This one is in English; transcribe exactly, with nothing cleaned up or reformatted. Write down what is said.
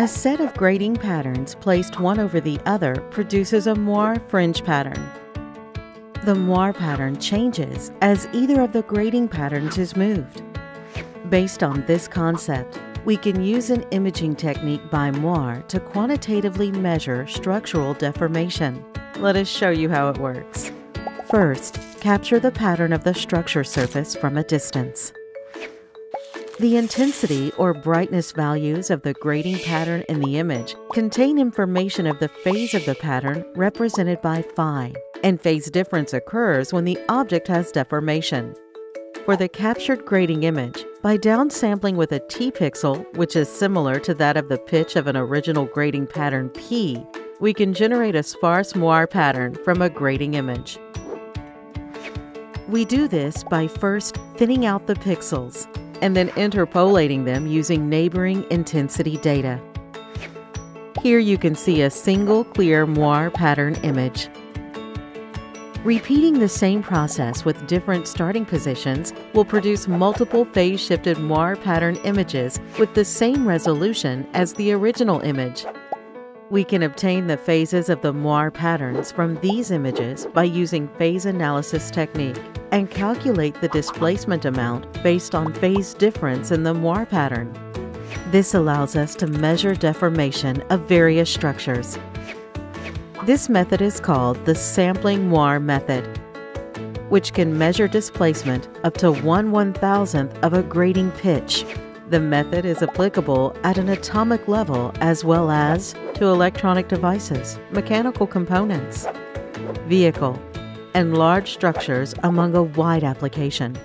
A set of grading patterns placed one over the other produces a moiré fringe pattern. The moiré pattern changes as either of the grading patterns is moved. Based on this concept, we can use an imaging technique by moiré to quantitatively measure structural deformation. Let us show you how it works. First, capture the pattern of the structure surface from a distance. The intensity or brightness values of the grading pattern in the image contain information of the phase of the pattern represented by phi, and phase difference occurs when the object has deformation. For the captured grading image, by downsampling with a t-pixel, which is similar to that of the pitch of an original grading pattern P, we can generate a sparse moiré pattern from a grading image. We do this by first thinning out the pixels, and then interpolating them using neighboring intensity data. Here you can see a single clear moiré pattern image. Repeating the same process with different starting positions will produce multiple phase-shifted moiré pattern images with the same resolution as the original image. We can obtain the phases of the moiré patterns from these images by using phase analysis technique, and calculate the displacement amount based on phase difference in the moiré pattern. This allows us to measure deformation of various structures. This method is called the sampling moiré method, which can measure displacement up to one one-thousandth of a grading pitch. The method is applicable at an atomic level as well as to electronic devices, mechanical components, vehicle, and large structures among a wide application.